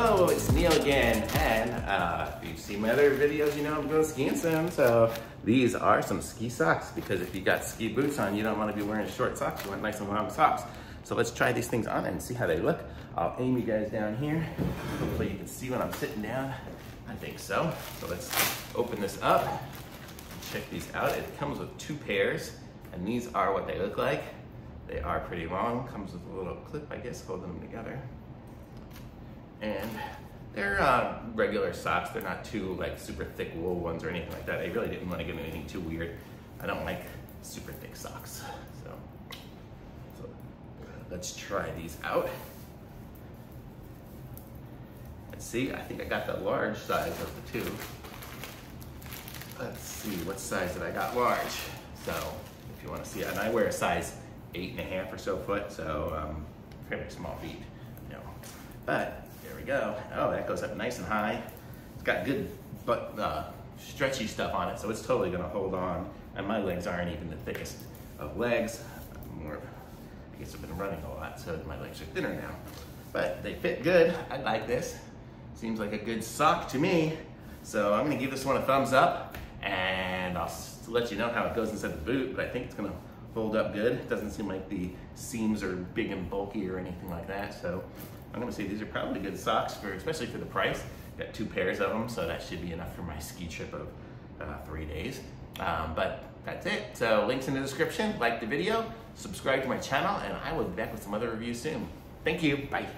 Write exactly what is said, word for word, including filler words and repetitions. Hello, it's Neil again, and uh, if you've seen my other videos, you know I'm going skiing soon, so these are some ski socks, because if you got ski boots on, you don't want to be wearing short socks, you want nice and long socks. So let's try these things on and see how they look. I'll aim you guys down here, hopefully you can see when I'm sitting down. I think so. So let's open this up, check these out. It comes with two pairs, and these are what they look like. They are pretty long, comes with a little clip, I guess, holding them together. And they're uh, regular socks. They're not too like super thick wool ones or anything like that. I really didn't want to get anything too weird. I don't like super thick socks. So, so let's try these out. Let's see, I think I got the large size of the two. Let's see, what size did I got large? So if you want to see, and I wear a size eight and a half or so foot, so um, fairly small feet, you know. But there we go. Oh, that goes up nice and high. It's got good but uh, stretchy stuff on it, so it's totally gonna hold on. And my legs aren't even the thickest of legs. I'm more, I guess I've been running a lot, so my legs are thinner now. But they fit good. I like this. Seems like a good sock to me. So I'm gonna give this one a thumbs up, and I'll let you know how it goes inside the boot. But I think it's gonna fold up good. It doesn't seem like the seams are big and bulky or anything like that. So I'm gonna say these are probably good socks for, especially for the price. Got two pairs of them, so that should be enough for my ski trip of uh, three days. Um, but that's it. So links in the description. Like the video, subscribe to my channel, and I will be back with some other reviews soon. Thank you. Bye.